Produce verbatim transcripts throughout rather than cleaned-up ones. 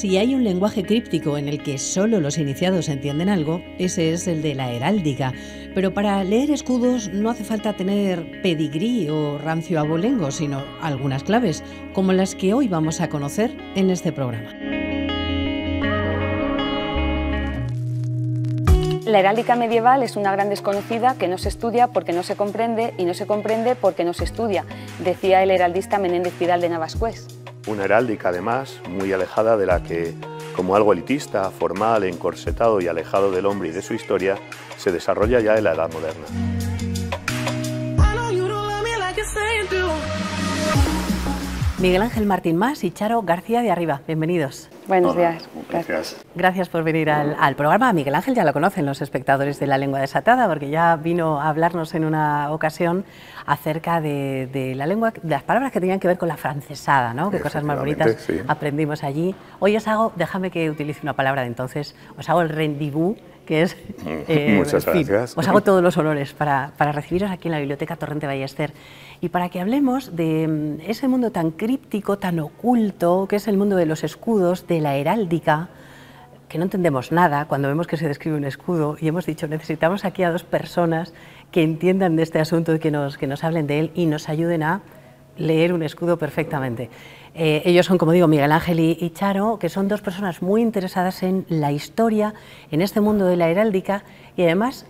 Si hay un lenguaje críptico en el que solo los iniciados entienden algo, ese es el de la heráldica. Pero para leer escudos no hace falta tener pedigrí o rancio abolengo, sino algunas claves, como las que hoy vamos a conocer en este programa. La heráldica medieval es una gran desconocida que no se estudia porque no se comprende y no se comprende porque no se estudia, decía el heraldista Menéndez Pidal de Navascués. Una heráldica, además, muy alejada de la que, como algo elitista, formal, encorsetado y alejado del hombre y de su historia, se desarrolla ya en la Edad Moderna. Miguel Ángel Martín Más y Charo García de Arriba, bienvenidos. Buenos Hola. días. Gracias. Gracias por venir al, al programa. A Miguel Ángel ya lo conocen los espectadores de La Lengua Desatada, porque ya vino a hablarnos en una ocasión acerca de, de la lengua, de las palabras que tenían que ver con la francesada, ¿no? Qué cosas más bonitas sí. aprendimos allí. Hoy os hago, déjame que utilice una palabra de entonces, os hago el rendezvous, que es... Eh, Muchas en fin, gracias. Os hago todos los honores para, para recibiros aquí en la Biblioteca Torrente Ballester y para que hablemos de ese mundo tan críptico, tan oculto, que es el mundo de los escudos, de la heráldica, que no entendemos nada cuando vemos que se describe un escudo y hemos dicho, necesitamos aquí a dos personas que entiendan de este asunto y que nos, que nos hablen de él y nos ayuden a leer un escudo perfectamente. Eh, ellos son, como digo, Miguel Ángel y, y Charo, que son dos personas muy interesadas en la historia, en este mundo de la heráldica, y además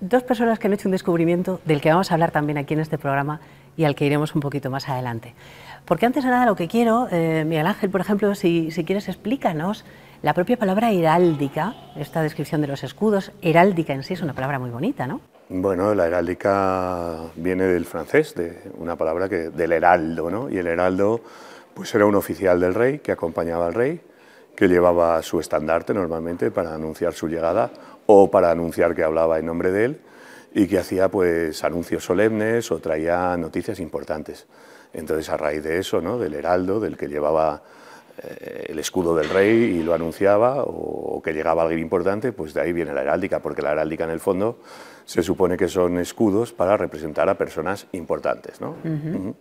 dos personas que han hecho un descubrimiento del que vamos a hablar también aquí en este programa y al que iremos un poquito más adelante. Porque antes de nada lo que quiero, eh, Miguel Ángel, por ejemplo, si, si quieres explícanos la propia palabra heráldica, esta descripción de los escudos. Heráldica en sí es una palabra muy bonita, ¿no? Bueno, la heráldica viene del francés, de una palabra que del heraldo, ¿no? Y el heraldo pues era un oficial del rey que acompañaba al rey, que llevaba su estandarte normalmente para anunciar su llegada o para anunciar que hablaba en nombre de él y que hacía pues anuncios solemnes o traía noticias importantes. Entonces, a raíz de eso, ¿no?, del heraldo, del que llevaba eh, el escudo del rey y lo anunciaba o, o que llegaba alguien importante, pues de ahí viene la heráldica, porque la heráldica en el fondo se supone que son escudos para representar a personas importantes, ¿no? Uh-huh. Uh-huh.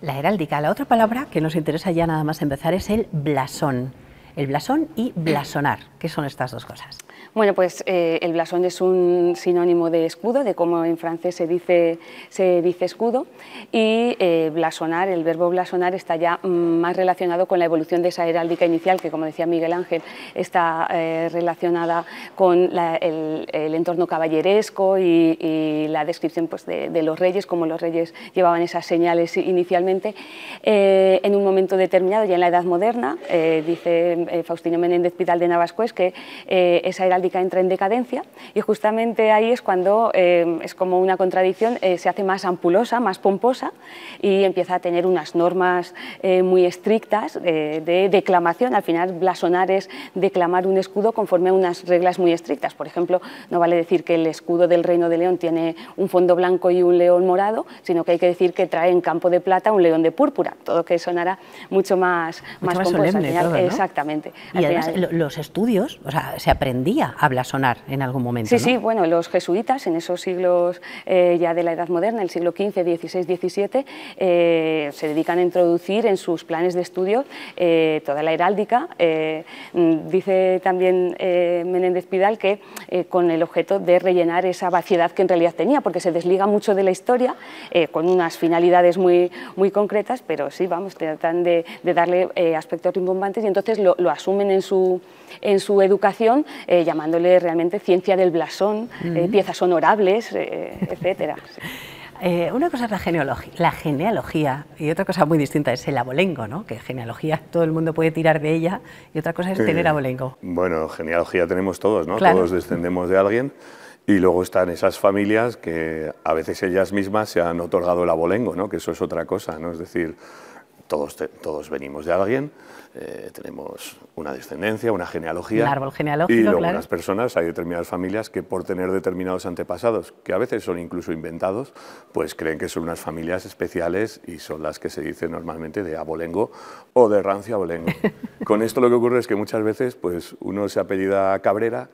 La heráldica. La otra palabra que nos interesa ya nada más empezar es el blasón. El blasón y blasonar. ¿Qué son estas dos cosas? Bueno, pues eh, el blasón es un sinónimo de escudo, de cómo en francés se dice, se dice escudo, y eh, blasonar, el verbo blasonar está ya más relacionado con la evolución de esa heráldica inicial, que como decía Miguel Ángel, está eh, relacionada con la, el, el entorno caballeresco y, y la descripción pues, de, de los reyes, como los reyes llevaban esas señales inicialmente. Eh, en un momento determinado, ya en la Edad Moderna, eh, dice eh, Faustino Menéndez Pidal de Navascués que eh, esa heráldica entra en decadencia y justamente ahí es cuando eh, es como una contradicción, eh, se hace más ampulosa, más pomposa y empieza a tener unas normas eh, muy estrictas eh, de declamación. Al final blasonar es declamar un escudo conforme a unas reglas muy estrictas. Por ejemplo, no vale decir que el escudo del Reino de León tiene un fondo blanco y un león morado, sino que hay que decir que trae en campo de plata un león de púrpura, todo que sonará mucho más, mucho más pomposo. Solemne, al final, todo, ¿no? Exactamente. Y al además final... los estudios, o sea, se aprendía a blasonar en algún momento, Sí, ¿no? sí, bueno, los jesuitas en esos siglos eh, ya de la Edad Moderna, el siglo quince, dieciséis, diecisiete, eh, se dedican a introducir en sus planes de estudio eh, toda la heráldica. Eh, dice también eh, Menéndez Pidal que eh, con el objeto de rellenar esa vaciedad que en realidad tenía, porque se desliga mucho de la historia eh, con unas finalidades muy, muy concretas, pero sí, vamos, tratan de, de darle eh, aspectos rimbombantes y entonces lo, lo asumen en su, en su educación, eh, llamada llamándole realmente ciencia del blasón, uh-huh. eh, piezas honorables, eh, etcétera. Sí. Eh, una cosa es la genealogía, la genealogía y otra cosa muy distinta es el abolengo, ¿no? Que genealogía todo el mundo puede tirar de ella y otra cosa es eh, tener abolengo. Bueno, genealogía tenemos todos, ¿no? Claro. Todos descendemos de alguien y luego están esas familias que a veces ellas mismas se han otorgado el abolengo, ¿no? Que eso es otra cosa, ¿no? Es decir, todos, te, todos venimos de alguien. Eh, tenemos una descendencia, una genealogía, un árbol genealógico, y luego claro. unas personas, hay determinadas familias que por tener determinados antepasados, que a veces son incluso inventados, pues creen que son unas familias especiales y son las que se dice normalmente de abolengo o de rancio abolengo. Con esto lo que ocurre es que muchas veces pues, uno se apellida Cabrera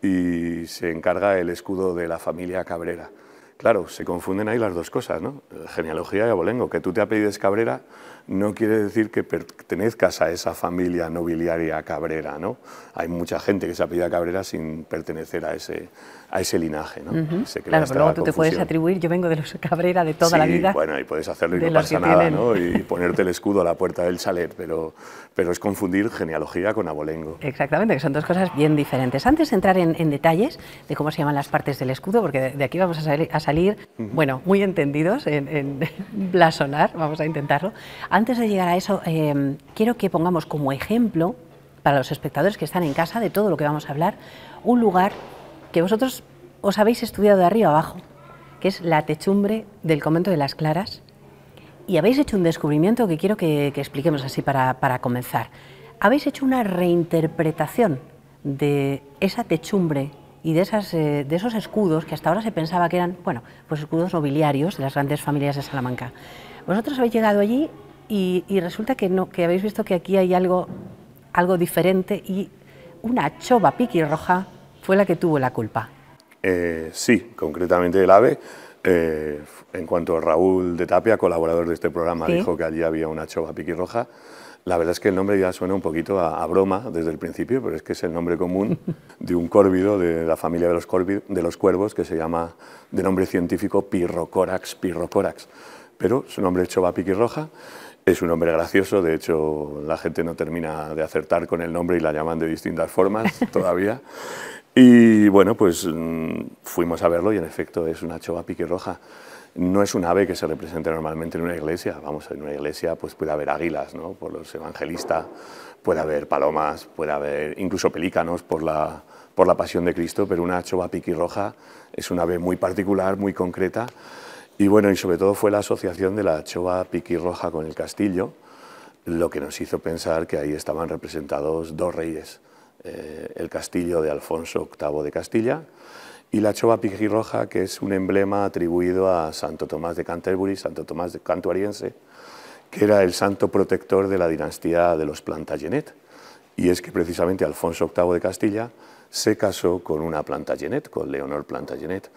y se encarga el escudo de la familia Cabrera, Claro, se confunden ahí las dos cosas, ¿no? Genealogía y abolengo. Que tú te apellides Cabrera no quiere decir que pertenezcas a esa familia nobiliaria Cabrera, ¿no? Hay mucha gente que se apellida Cabrera sin pertenecer a ese, a ese linaje, ¿no? Uh-huh. Se crea claro, pero luego tú confusión. Te puedes atribuir, yo vengo de los Cabrera de toda sí, la vida. Bueno, y puedes hacerlo y no pasa nada, ¿no? Y ponerte el escudo a la puerta del chalet, pero, pero es confundir genealogía con abolengo. Exactamente, que son dos cosas bien diferentes. Antes de entrar en, en detalles de cómo se llaman las partes del escudo, porque de, de aquí vamos a salir... A salir, bueno, muy entendidos en, en blasonar, vamos a intentarlo. Antes de llegar a eso, eh, quiero que pongamos como ejemplo, para los espectadores que están en casa, de todo lo que vamos a hablar, un lugar que vosotros os habéis estudiado de arriba abajo, que es la techumbre del convento de las Claras, y habéis hecho un descubrimiento que quiero que, que expliquemos así para, para comenzar. Habéis hecho una reinterpretación de esa techumbre y de, esas, eh, de esos escudos que hasta ahora se pensaba que eran, bueno, pues escudos nobiliarios de las grandes familias de Salamanca. Vosotros habéis llegado allí y, y resulta que no, que habéis visto que aquí hay algo, algo diferente, y una chova piquirroja fue la que tuvo la culpa. Eh, sí, concretamente el AVE. Eh, en cuanto a Raúl de Tapia, colaborador de este programa, ¿sí? dijo que allí había una chova piquirroja. La verdad es que el nombre ya suena un poquito a, a broma desde el principio, pero es que es el nombre común de un córvido, de la familia de los, corvi, de los cuervos, que se llama, de nombre científico, Pirrocorax, Pirrocorax. Pero su nombre es Chova Piquirroja, es un nombre gracioso, de hecho la gente no termina de acertar con el nombre y la llaman de distintas formas todavía. Y bueno, pues mmm, fuimos a verlo y en efecto es una chova piquirroja. No es un ave que se represente normalmente en una iglesia. Vamos, en una iglesia pues puede haber águilas, ¿no?, por los evangelistas, puede haber palomas, puede haber incluso pelícanos por la, por la pasión de Cristo, pero una chova piquirroja es un ave muy particular, muy concreta, y bueno, y sobre todo fue la asociación de la chova piquirroja con el castillo lo que nos hizo pensar que ahí estaban representados dos reyes, eh, el castillo de Alfonso octavo de Castilla, y la chova piquirroja, que es un emblema atribuido a Santo Tomás de Canterbury, Santo Tomás de Cantuariense, que era el santo protector de la dinastía de los Plantagenet. Y es que precisamente Alfonso octavo de Castilla se casó con una Plantagenet, con Leonor Plantagenet.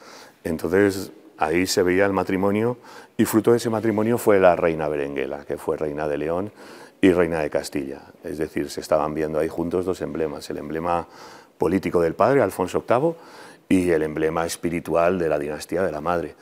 Entonces ahí se veía el matrimonio, y fruto de ese matrimonio fue la reina Berenguela, que fue reina de León y reina de Castilla. Es decir, se estaban viendo ahí juntos dos emblemas, el emblema político del padre, Alfonso octavo, y el emblema espiritual de la dinastía de la madre.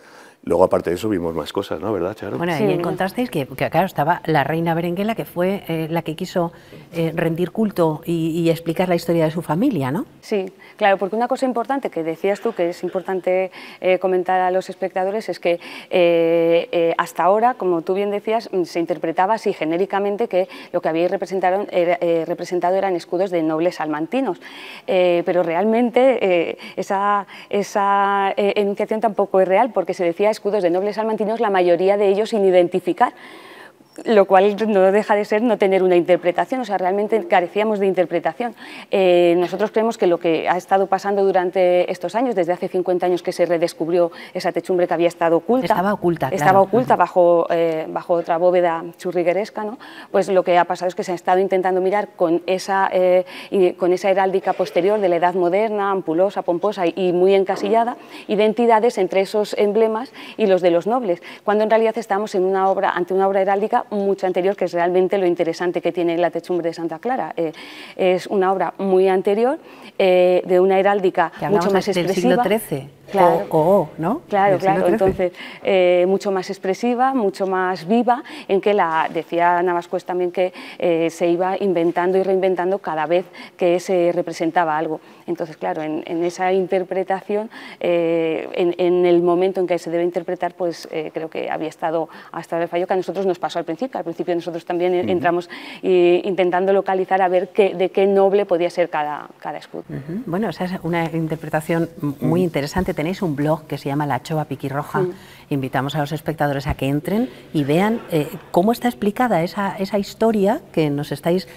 Luego, aparte de eso, vimos más cosas, ¿no? ¿Verdad, Charo? Bueno, sí. Y encontrasteis que, que, claro, estaba la reina Berenguela, que fue eh, la que quiso eh, rendir culto y, y explicar la historia de su familia, ¿no? Sí, claro, porque una cosa importante que decías tú, que es importante eh, comentar a los espectadores, es que eh, eh, hasta ahora, como tú bien decías, se interpretaba así genéricamente que lo que había representado, era, eh, representado eran escudos de nobles salmantinos, eh, pero realmente eh, esa, esa eh, enunciación tampoco es real, porque se decía escudos de nobles salmantinos, la mayoría de ellos sin identificar, lo cual no deja de ser no tener una interpretación, o sea, realmente carecíamos de interpretación. Eh, nosotros creemos que lo que ha estado pasando durante estos años, desde hace cincuenta años que se redescubrió esa techumbre que había estado oculta, estaba oculta, estaba claro. oculta bajo, eh, bajo otra bóveda churrigueresca, ¿no? Pues lo que ha pasado es que se ha estado intentando mirar con esa, eh, con esa heráldica posterior de la edad moderna, ampulosa, pomposa y muy encasillada, identidades entre esos emblemas y los de los nobles, cuando en realidad estamos en una obra, ante una obra heráldica mucho anterior, que es realmente lo interesante que tiene la techumbre de Santa Clara. Eh, es una obra muy anterior, eh, de una heráldica mucho más expresiva. Del siglo trece. Claro, o, o, ¿no? Claro, claro. Entonces, eh, mucho más expresiva, mucho más viva, en que la decía Navascués también que eh, se iba inventando y reinventando cada vez que se representaba algo. Entonces, claro, en, en esa interpretación, eh, en, en el momento en que se debe interpretar, pues eh, creo que había estado hasta el fallo que a nosotros nos pasó al principio. Al principio nosotros también uh-huh. entramos eh, intentando localizar a ver qué, de qué noble podía ser cada, cada escudo. Uh-huh. Bueno, o sea, es una interpretación muy uh-huh. interesante. Tenéis un blog que se llama La Chova Piquirroja. Sí. Invitamos a los espectadores a que entren y vean eh, cómo está explicada esa, esa historia que nos estáis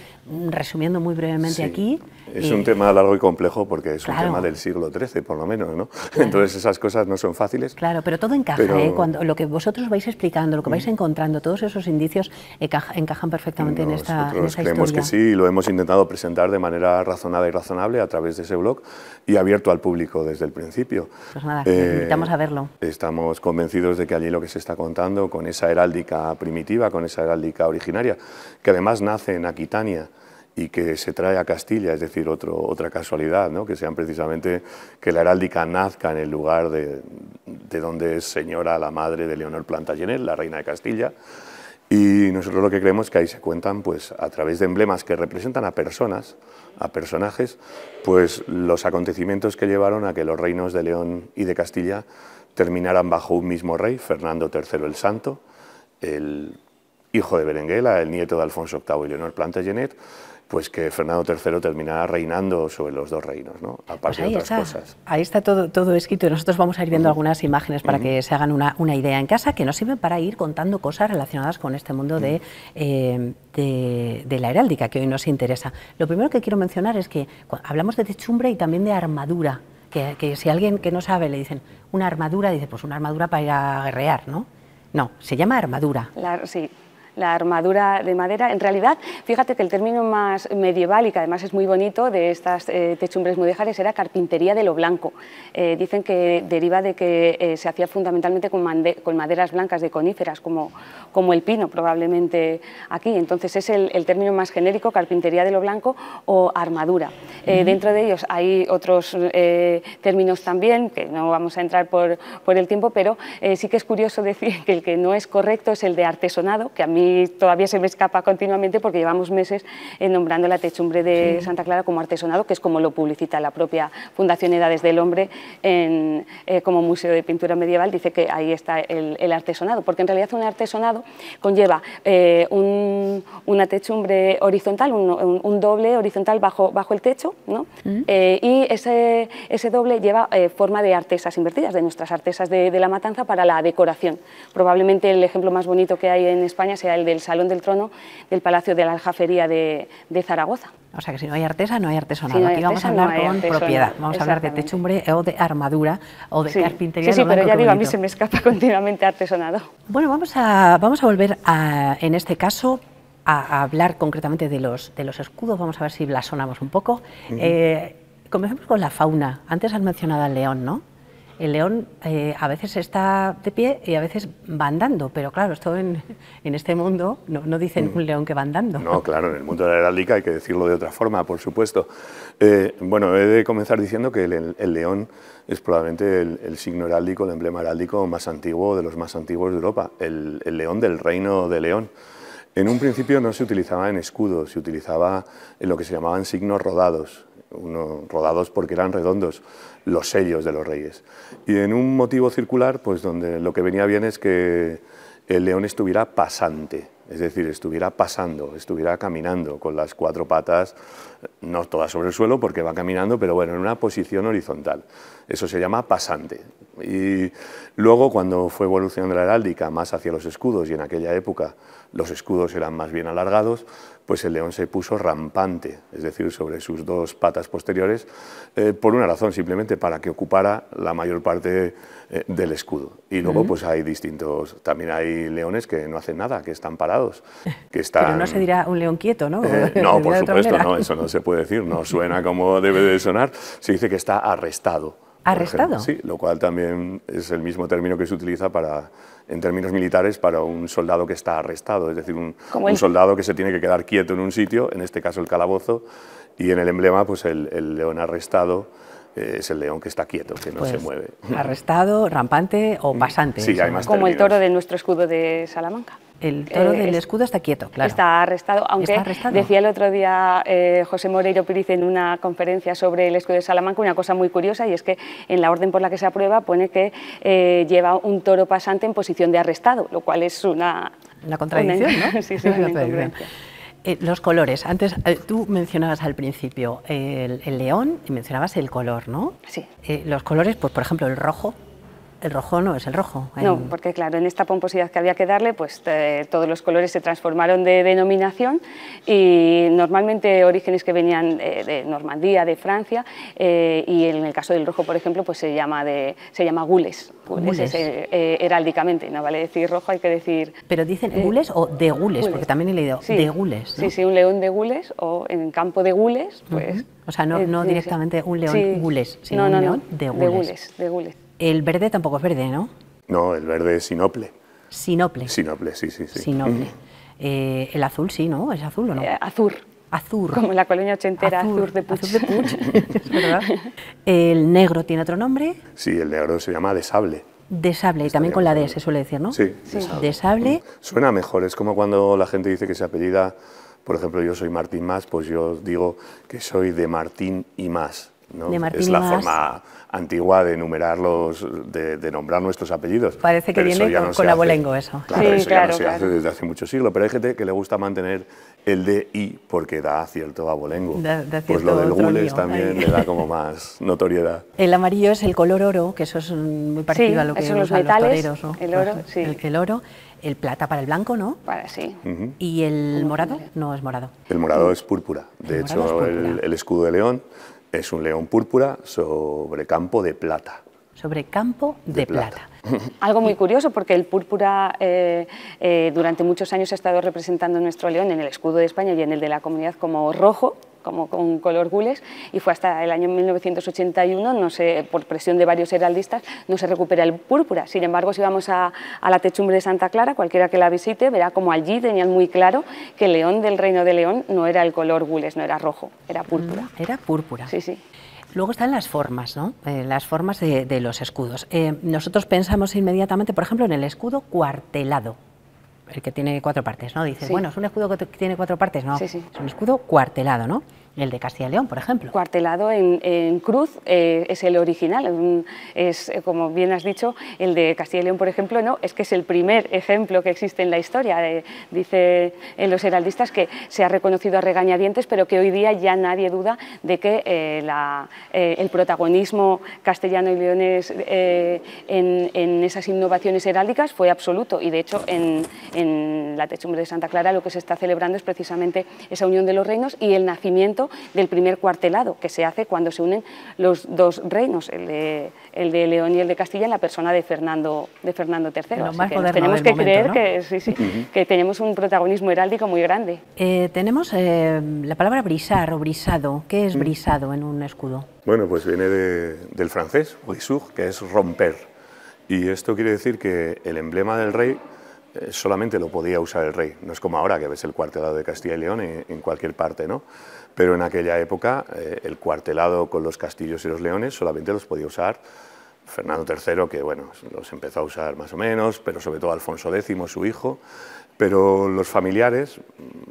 resumiendo muy brevemente sí, aquí. Es y... un tema largo y complejo porque es claro. un tema del siglo trece, por lo menos, ¿no? Claro. Entonces esas cosas no son fáciles. Claro, pero todo encaja, pero... ¿eh? Cuando lo que vosotros vais explicando, lo que vais encontrando, todos esos indicios encaja, encajan perfectamente Nosotros en esta, en esta creemos historia. Creemos que sí, y lo hemos intentado presentar de manera razonada y razonable a través de ese blog y abierto al público desde el principio. Pues nada, eh, invitamos a verlo. Estamos convencidos de que allí lo que se está contando con esa heráldica primitiva, con esa heráldica originaria, que además nace en Aquitania, y que se trae a Castilla, es decir, otro, otra casualidad, ¿no? Que sean precisamente que la heráldica nazca en el lugar de, de donde es señora la madre de Leonor Plantagenet, la reina de Castilla, y nosotros lo que creemos es que ahí se cuentan, pues, a través de emblemas que representan a personas, a personajes, pues los acontecimientos que llevaron a que los reinos de León y de Castilla terminaran bajo un mismo rey, Fernando tercero el Santo, el hijo de Berenguela, el nieto de Alfonso octavo y Leonor Plantagenet, pues que Fernando tercero terminará reinando sobre los dos reinos, ¿no? Aparte pues de otras está, cosas. Ahí está todo, todo escrito y nosotros vamos a ir viendo uh-huh. algunas imágenes para uh-huh. que se hagan una, una idea en casa, que nos sirven para ir contando cosas relacionadas con este mundo uh-huh. de, eh, de, de la heráldica, que hoy nos interesa. Lo primero que quiero mencionar es que hablamos de techumbre y también de armadura, que, que si alguien que no sabe le dicen una armadura, dice pues una armadura para ir a guerrear, ¿no? No, se llama armadura. La, sí. La armadura de madera, en realidad, fíjate que el término más medieval y que además es muy bonito de estas eh, techumbres mudéjares era carpintería de lo blanco. Eh, dicen que deriva de que eh, se hacía fundamentalmente con, con maderas blancas de coníferas, como, como el pino probablemente aquí. Entonces es el, el término más genérico, carpintería de lo blanco o armadura. Eh, uh-huh. Dentro de ellos hay otros eh, términos también, que no vamos a entrar por, por el tiempo, pero eh, sí que es curioso decir que el que no es correcto es el de artesonado, que a mí y todavía se me escapa continuamente porque llevamos meses nombrando la techumbre de sí. Santa Clara como artesonado, que es como lo publicita la propia Fundación Edades del Hombre en, eh, como Museo de Pintura Medieval, dice que ahí está el, el artesonado, porque en realidad un artesonado conlleva eh, un, una techumbre horizontal, un, un, un doble horizontal bajo, bajo el techo, ¿no? Uh-huh. eh, y ese, ese doble lleva eh, forma de artesas invertidas, de nuestras artesas de, de la Matanza para la decoración. Probablemente el ejemplo más bonito que hay en España sea el del Salón del Trono del Palacio de la Aljafería de, de Zaragoza. O sea que si no hay artesa, no hay artesonado. Si no hay aquí artesa, vamos a hablar no con artesona, propiedad, vamos a hablar de techumbre o de armadura o de sí. carpintería. Sí, sí, pero ya digo, a mí se me escapa continuamente artesonado. Bueno, vamos a, vamos a volver a, en este caso a, a hablar concretamente de los, de los escudos, vamos a ver si blasonamos un poco. Uh-huh. eh, comencemos con la fauna, antes has mencionado al león, ¿no? El león eh, a veces está de pie y a veces va andando, pero claro, esto en, en este mundo no, no dicen un león que va andando. No, claro, en el mundo de la heráldica hay que decirlo de otra forma, por supuesto. Eh, bueno, he de comenzar diciendo que el, el león es probablemente el, el signo heráldico, el emblema heráldico más antiguo, de los más antiguos de Europa, el, el león del reino de León. En un principio no se utilizaba en escudo, se utilizaba en lo que se llamaban signos rodados, uno, rodados porque eran redondos, los sellos de los reyes. Y en un motivo circular, pues donde lo que venía bien es que el león estuviera pasante, es decir, estuviera pasando, estuviera caminando con las cuatro patas, no todas sobre el suelo porque va caminando, pero bueno, en una posición horizontal. Eso se llama pasante. Y luego, cuando fue evolucionando la heráldica más hacia los escudos, y en aquella época los escudos eran más bien alargados, pues el león se puso rampante, es decir, sobre sus dos patas posteriores, eh, por una razón, simplemente para que ocupara la mayor parte eh, del escudo. Y luego, uh-huh. pues hay distintos, también hay leones que no hacen nada, que están parados, que están... Pero no se dirá un león quieto, ¿no? Eh, no, por supuesto, no, eso no se puede decir, no suena como debe de sonar, se dice que está arrestado. ¿Arrestado? Sí, lo cual también es el mismo término que se utiliza para, en términos militares, para un soldado que está arrestado, es decir, un, un soldado que se tiene que quedar quieto en un sitio, en este caso el calabozo, y en el emblema pues el, el león arrestado eh, es el león que está quieto, que no pues, se mueve. Arrestado, rampante o pasante. Sí, hay más como términos. El toro de nuestro escudo de Salamanca. El toro eh, del escudo está quieto, claro. Está arrestado, aunque ¿Está arrestado? Decía el otro día eh, José Moreiro Píriz en una conferencia sobre el escudo de Salamanca una cosa muy curiosa, y es que en la orden por la que se aprueba pone que eh, lleva un toro pasante en posición de arrestado, lo cual es una... Una contradicción, una, ¿no? Sí, sí, una contradicción. Eh, los colores, antes eh, tú mencionabas al principio el, el león y mencionabas el color, ¿no? Sí. Eh, los colores, pues por ejemplo el rojo, el rojo no es el rojo. En... No, porque claro, en esta pomposidad que había que darle, pues eh, todos los colores se transformaron de denominación y normalmente orígenes que venían eh, de Normandía, de Francia, eh, y en el caso del rojo, por ejemplo, pues se llama de se llama gules, gules, gules. Eh, eh, heráldicamente, no vale decir rojo, hay que decir... Pero dicen eh, gules o de gules, gules, porque también he leído sí, de gules, ¿no? Sí, sí, un león de gules o en campo de gules, pues... Uh-huh. O sea, no, no directamente un león sí. gules, sino no, no, un león no. de, gules. de gules. De gules. El verde tampoco es verde, ¿no? No, el verde es sinople. Sinople. Sinople, sí, sí, sí. Sinople. Eh, el azul sí, ¿no? ¿Es azul o no? Eh, azur. Azur. Como la colonia ochentera, azur, azur de Puig. Azur de Puig. Es verdad. ¿El negro tiene otro nombre? Sí, el negro se llama de sable. De sable, y también con la D se suele decir, ¿no? Sí, sí. De sable. De sable. Suena mejor, es como cuando la gente dice que se apellida... Por ejemplo, yo soy Martín Más, pues yo digo que soy de Martín y Más, ¿no? De Martín es la y más. forma antigua de enumerarlos, de, de nombrar nuestros apellidos. Parece que pero viene con, no con abolengo eso. Claro, sí, eso claro, ya no claro. se hace desde hace muchos siglos, pero hay gente que le gusta mantener el de I porque da cierto abolengo. Da, da cierto pues lo del gules también ahí. le da como más notoriedad. El amarillo es el color oro, que eso es muy parecido sí, a lo que usan los metales, los toreros, ¿no? El oro, sí. El, el oro. El plata para el blanco, ¿no? Para sí. Uh-huh. ¿Y el morado? No es morado. El morado es púrpura. De el hecho, es púrpura. El, el escudo de león es un león púrpura sobre campo de plata. Sobre campo de, de plata. plata. Algo muy curioso porque el púrpura eh, eh, durante muchos años ha estado representando nuestro león en el escudo de España y en el de la Comunidad como rojo, como con color gules, y fue hasta el año mil novecientos ochenta y uno, no sé, por presión de varios heraldistas, no se recupera el púrpura. Sin embargo, si vamos a, a la Techumbre de Santa Clara, cualquiera que la visite, verá como allí tenían muy claro que el león del Reino de León no era el color gules, no era rojo, era púrpura. Era púrpura. Sí, sí. Luego están las formas, ¿no? Eh, las formas de, de los escudos. Eh, nosotros pensamos inmediatamente, por ejemplo, en el escudo cuartelado. El que tiene cuatro partes, ¿no? Dice, sí. bueno, es un escudo que tiene cuatro partes, ¿no? Sí, sí. Es un escudo cuartelado, ¿no? El de Castilla y León, por ejemplo. Cuartelado en, en cruz eh, es el original, es, como bien has dicho, el de Castilla y León, por ejemplo, no, es que es el primer ejemplo que existe en la historia. Eh, dice en los heraldistas que se ha reconocido a regañadientes, pero que hoy día ya nadie duda de que eh, la, eh, el protagonismo castellano y leonés eh, en, en esas innovaciones heráldicas fue absoluto, y de hecho en, en la Techumbre de Santa Clara lo que se está celebrando es precisamente esa unión de los reinos y el nacimiento del primer cuartelado, que se hace cuando se unen los dos reinos, el de, el de León y el de Castilla, en la persona de Fernando, de Fernando tercero. Así que nos tenemos que momento, creer ¿no? que, sí, sí, uh-huh. que tenemos un protagonismo heráldico muy grande. Eh, tenemos eh, la palabra brisar o brisado. ¿Qué es brisado en un escudo? Bueno, pues viene de, del francés, brisur, que es romper. Y esto quiere decir que el emblema del rey eh, solamente lo podía usar el rey. No es como ahora que ves el cuartelado de Castilla y León en, en cualquier parte, ¿no? Pero en aquella época eh, el cuartelado con los castillos y los leones solamente los podía usar Fernando tercero, que bueno, los empezó a usar más o menos, pero sobre todo Alfonso décimo, su hijo, pero los familiares,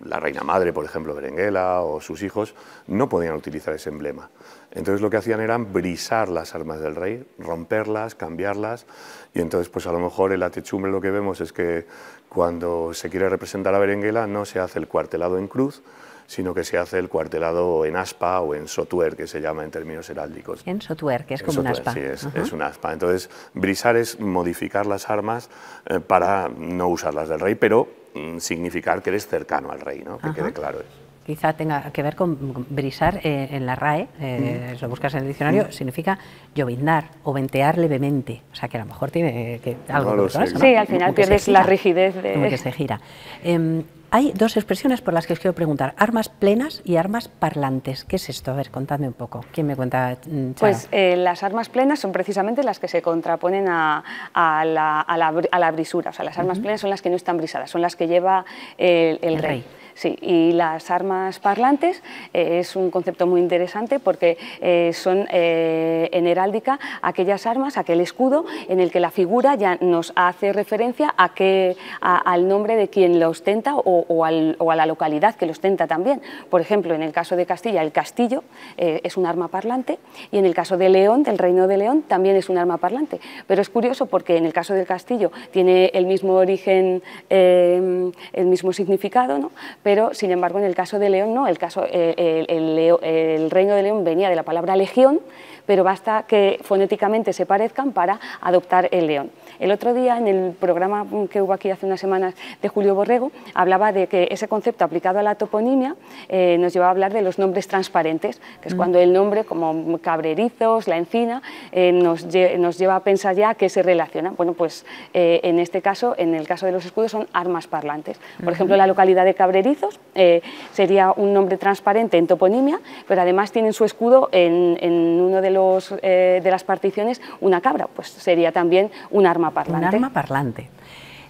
la reina madre, por ejemplo, Berenguela o sus hijos, no podían utilizar ese emblema. Entonces lo que hacían era brisar las armas del rey, romperlas, cambiarlas, y entonces pues a lo mejor en la techumbre lo que vemos es que cuando se quiere representar a Berenguela no se hace el cuartelado en cruz, sino que se hace el cuartelado en aspa o en sotuer, que se llama en términos heráldicos. En sotuer, que es como sotuer, un aspa. Sí, es, uh-huh. es un aspa. Entonces, brisar es modificar las armas eh, para no usarlas del rey, pero mm, significar que eres cercano al rey, ¿no? Que uh-huh. quede claro eso. Quizá tenga que ver con brisar eh, en la R A E, eh, mm. lo buscas en el diccionario, mm. significa lloviznar o ventear levemente. O sea, que a lo mejor tiene eh, que, algo... No sé, ¿no? Sí, al final pierdes la rigidez de... Como que se gira. Eh, Hay dos expresiones por las que os quiero preguntar, armas plenas y armas parlantes. ¿Qué es esto? A ver, contadme un poco. ¿Quién me cuenta, Charo? Pues eh, las armas plenas son precisamente las que se contraponen a, a, la, a, la, a la brisura. O sea, las armas uh-huh. plenas son las que no están brisadas, son las que lleva el, el, el rey. rey. Sí, y las armas parlantes eh, es un concepto muy interesante porque eh, son eh, en heráldica aquellas armas, aquel escudo en el que la figura ya nos hace referencia a que, a, al nombre de quien lo ostenta o, o, al, o a la localidad que lo ostenta también. Por ejemplo, en el caso de Castilla, el castillo eh, es un arma parlante, y en el caso de León, del Reino de León, también es un arma parlante. Pero es curioso porque en el caso del castillo tiene el mismo origen, eh, el mismo significado, ¿no? Pero pero sin embargo en el caso de León no, el, caso, eh, el, el, Leo, el reino de León venía de la palabra legión, pero basta que fonéticamente se parezcan para adoptar el león. El otro día en el programa que hubo aquí hace unas semanas de Julio Borrego, hablaba de que ese concepto aplicado a la toponimia eh, nos llevaba a hablar de los nombres transparentes, que es cuando el nombre como Cabrerizos, La Encina, eh, nos, lle nos lleva a pensar ya que se relacionan. Bueno, pues eh, en este caso, en el caso de los escudos son armas parlantes. Por ejemplo, la localidad de Cabrerizos eh, sería un nombre transparente en toponimia, pero además tienen su escudo en, en uno de los eh, de las particiones una cabra, pues sería también un arma parlante. Un arma parlante.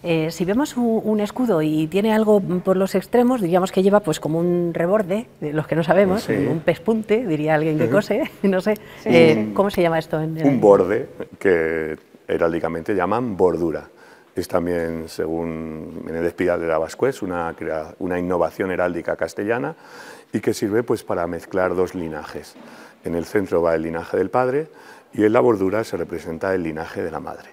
Eh, si vemos un, un escudo y tiene algo por los extremos, diríamos que lleva pues como un reborde, los que no sabemos, sí. un pespunte, diría alguien que cose, no sé, sí, eh, sí, sí. ¿Cómo se llama esto? En el... Un borde, que heráldicamente llaman bordura. Es también, según Menéndez Pidal de Navascués, una, una innovación heráldica castellana y que sirve pues para mezclar dos linajes. En el centro va el linaje del padre y en la bordura se representa el linaje de la madre.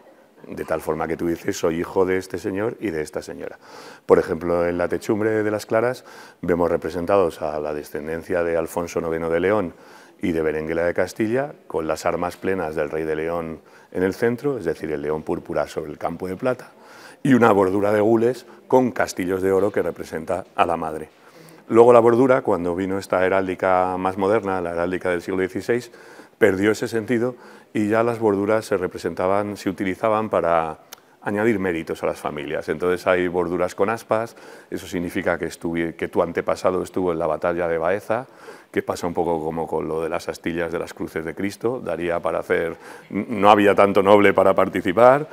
De tal forma que tú dices, soy hijo de este señor y de esta señora. Por ejemplo, en la Techumbre de las Claras vemos representados a la descendencia de Alfonso noveno de León y de Berenguela de Castilla, con las armas plenas del rey de León en el centro, es decir, el león púrpura sobre el campo de plata, y una bordura de gules con castillos de oro que representa a la madre. Luego la bordura, cuando vino esta heráldica más moderna, la heráldica del siglo dieciséis, perdió ese sentido y ya las borduras se representaban, se utilizaban para añadir méritos a las familias. Entonces hay borduras con aspas, eso significa que, estuve, que tu antepasado estuvo en la batalla de Baeza, que pasa un poco como con lo de las astillas de las cruces de Cristo, daría para hacer, no había tanto noble para participar,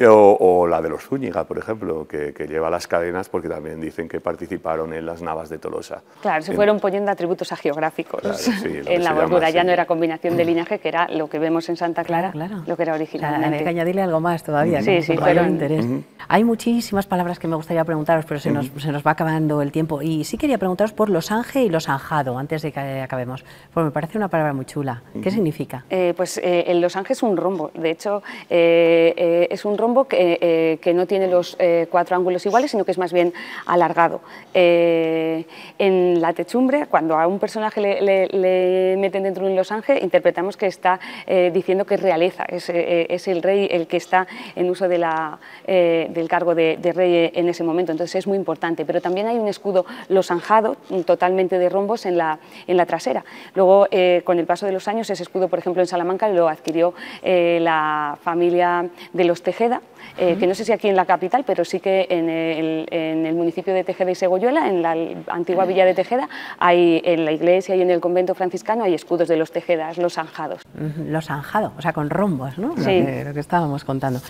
o, o la de los Zúñiga, por ejemplo, que, que lleva las cadenas porque también dicen que participaron en las navas de Tolosa. Claro, se fueron en, poniendo atributos agiográficos, claro, sí, en la bordura, ya sí. no era combinación de linaje, que era lo que vemos en Santa Clara, claro, claro. lo que era originalmente. Claro, hay que añadirle algo más todavía, ¿no? Sí, sí, pero... interés. Uh-huh. Hay muchísimas palabras que me gustaría preguntaros, pero se, uh-huh. nos, se nos va acabando el tiempo, y sí quería preguntaros por losange y losanjado, antes de que acabemos, porque me parece una palabra muy chula. ¿Qué significa? Eh, pues eh, el losange es un rombo, de hecho eh, eh, es un rombo que, eh, que no tiene los eh, cuatro ángulos iguales, sino que es más bien alargado. Eh, en la Techumbre, cuando a un personaje le, le, le meten dentro de un losange, interpretamos que está eh, diciendo que es realeza, es, eh, es el rey el que está en uso de la, eh, del cargo de, de rey en ese momento, entonces es muy importante, pero también hay un escudo losanjado, totalmente de rombos en la en la trasera. Luego, eh, con el paso de los años, ese escudo, por ejemplo, en Salamanca lo adquirió eh, la familia de los Tejeda, eh, uh-huh. que no sé si aquí en la capital, pero sí que en el, en el municipio de Tejeda y Segoyuela, en la antigua villa de Tejeda, hay en la iglesia y en el convento franciscano hay escudos de los Tejedas, los zanjados. Uh-huh. Los zanjados, o sea, con rombos, ¿no? Sí. Lo que, lo que estábamos contando.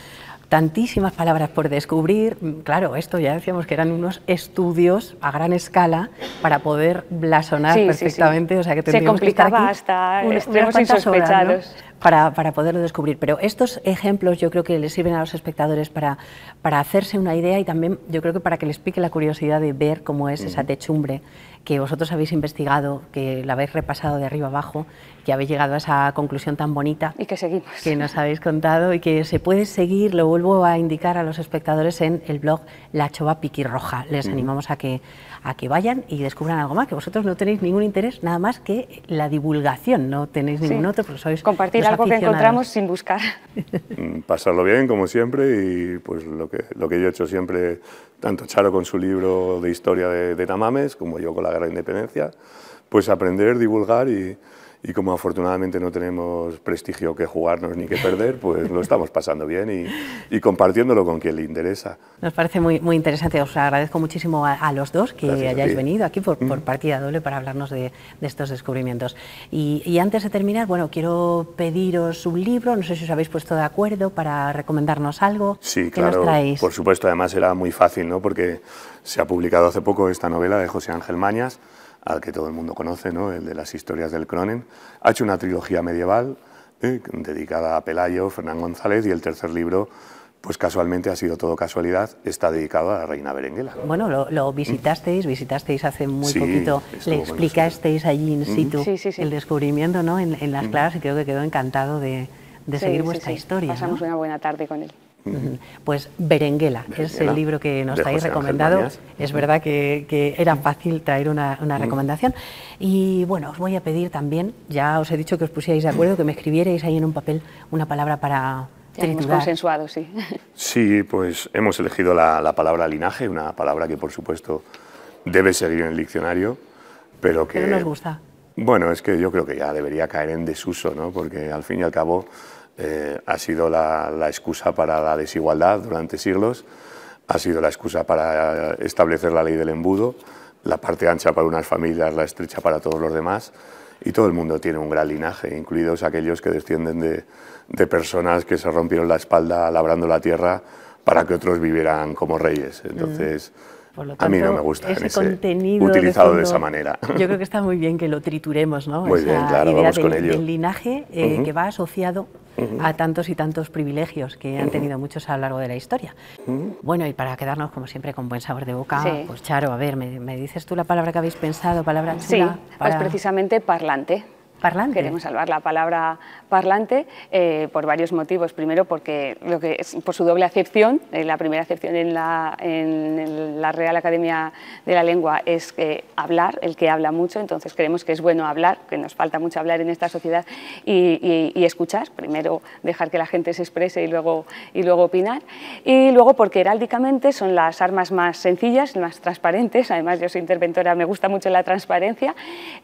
Tantísimas palabras por descubrir, claro, esto ya decíamos que eran unos estudios a gran escala para poder blasonar sí, perfectamente, sí, sí. o sea que tendríamos que estar aquí hasta unos, unos insospechados, horas, ¿no? Para, para poderlo descubrir, pero estos ejemplos yo creo que les sirven a los espectadores para, para hacerse una idea y también yo creo que para que les pique la curiosidad de ver cómo es mm. esa techumbre que vosotros habéis investigado, que la habéis repasado de arriba abajo, que habéis llegado a esa conclusión tan bonita y que seguimos, que nos habéis contado y que se puede seguir, lo vuelvo a indicar a los espectadores en el blog La Chova Piquirroja, les mm. animamos a que, a que vayan y descubran algo más, que vosotros no tenéis ningún interés, nada más que la divulgación, no tenéis ningún sí. otro, pero sois... Compartir algo que encontramos sin buscar. Pasarlo bien, como siempre, y pues lo que, lo que yo he hecho siempre, tanto Charo con su libro de historia de, de Tamames, como yo con la Guerra de Independencia, pues aprender, divulgar y, y como afortunadamente no tenemos prestigio que jugarnos ni que perder, pues lo estamos pasando bien y, y compartiéndolo con quien le interesa. Nos parece muy, muy interesante, os agradezco muchísimo a, a los dos que Gracias hayáis venido aquí por, por partida doble para hablarnos de, de estos descubrimientos. Y, y antes de terminar, bueno, quiero pediros un libro, no sé si os habéis puesto de acuerdo para recomendarnos algo. Sí, claro, nos traéis? Por supuesto, además era muy fácil, ¿no? Porque se ha publicado hace poco esta novela de José Ángel Mañas, al que todo el mundo conoce, ¿no? El de las historias del Cronen, ha hecho una trilogía medieval eh, dedicada a Pelayo, Fernán González, y el tercer libro, pues casualmente ha sido todo casualidad, está dedicado a la reina Berenguela. Bueno, lo, lo visitasteis, visitasteis hace muy sí, poquito, le explicasteis allí in situ mm-hmm. sí, sí, sí. el descubrimiento, ¿no? en, en las claras, y creo que quedó encantado de, de sí, seguir sí, vuestra sí. historia. Pasamos ¿no? una buena tarde con él. Uh-huh. Pues Berenguela, Berenguela es el libro que nos habéis recomendado. Es verdad que, que era fácil traer una, una recomendación. Y bueno, os voy a pedir también, ya os he dicho que os pusierais de acuerdo, que me escribierais ahí en un papel una palabra para triturar. Ya hemos consensuado, sí. Sí, pues hemos elegido la, la palabra linaje, una palabra que por supuesto debe seguir en el diccionario, pero que... Pero nos gusta. Bueno, es que yo creo que ya debería caer en desuso, ¿no? Porque al fin y al cabo... Eh, ha sido la, la excusa para la desigualdad durante siglos, ha sido la excusa para establecer la ley del embudo, la parte ancha para unas familias, la estrecha para todos los demás, y todo el mundo tiene un gran linaje, incluidos aquellos que descienden de, de personas que se rompieron la espalda labrando la tierra para que otros vivieran como reyes. Entonces... Mm. Por lo tanto, a mí no me gusta ese ese contenido utilizado de, fondo, de esa manera. Yo creo que está muy bien que lo trituremos, ¿no? Muy esa bien, claro, vamos del, con ello. El linaje eh, uh-huh. que va asociado uh-huh. a tantos y tantos privilegios que han tenido muchos a lo largo de la historia. Uh-huh. Bueno, y para quedarnos, como siempre, con buen sabor de boca, sí. pues Charo, a ver, ¿me, ¿me dices tú la palabra que habéis pensado? Palabra sí, chula, para... pues precisamente parlante. Parlante. Queremos salvar la palabra parlante eh, por varios motivos. Primero, porque lo que es, por su doble acepción. Eh, la primera acepción en la, en, en la Real Academia de la Lengua es eh, hablar, el que habla mucho. Entonces creemos que es bueno hablar, que nos falta mucho hablar en esta sociedad y, y, y escuchar. Primero dejar que la gente se exprese y luego, y luego opinar. Y luego porque heráldicamente son las armas más sencillas, más transparentes. Además yo soy interventora, me gusta mucho la transparencia.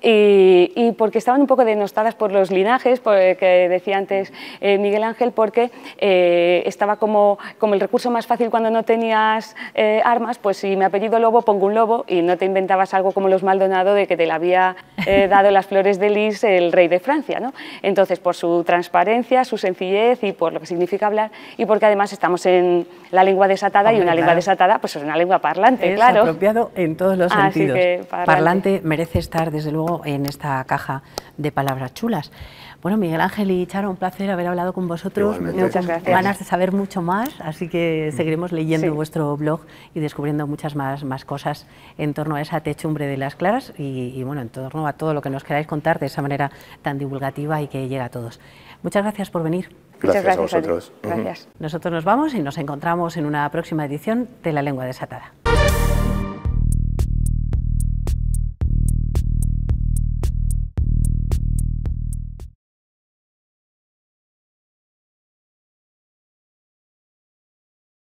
Y, y porque estaban un poco de denostadas por los linajes, por, que decía antes eh, Miguel Ángel, porque eh, estaba como, como el recurso más fácil cuando no tenías eh, armas, pues si me apellido Lobo, pongo un lobo y no te inventabas algo como los Maldonado de que te le había eh, dado las flores de lis el rey de Francia, ¿no? Entonces, por su transparencia, su sencillez y por lo que significa hablar y porque además estamos en la lengua desatada. Hombre, y una claro. lengua desatada pues es una lengua parlante, es claro. Es apropiado en todos los Así sentidos. Que parlante. Parlante merece estar, desde luego, en esta caja de palabras chulas. Bueno, Miguel Ángel y Charo, un placer haber hablado con vosotros. Igualmente. Muchas gracias. Ganas de saber mucho más, así que seguiremos leyendo sí. vuestro blog y descubriendo muchas más, más cosas en torno a esa techumbre de las claras y, y bueno, en torno a todo lo que nos queráis contar de esa manera tan divulgativa y que llega a todos. Muchas gracias por venir. Gracias, gracias a vosotros. A gracias. Nosotros nos vamos y nos encontramos en una próxima edición de La Lengua Desatada.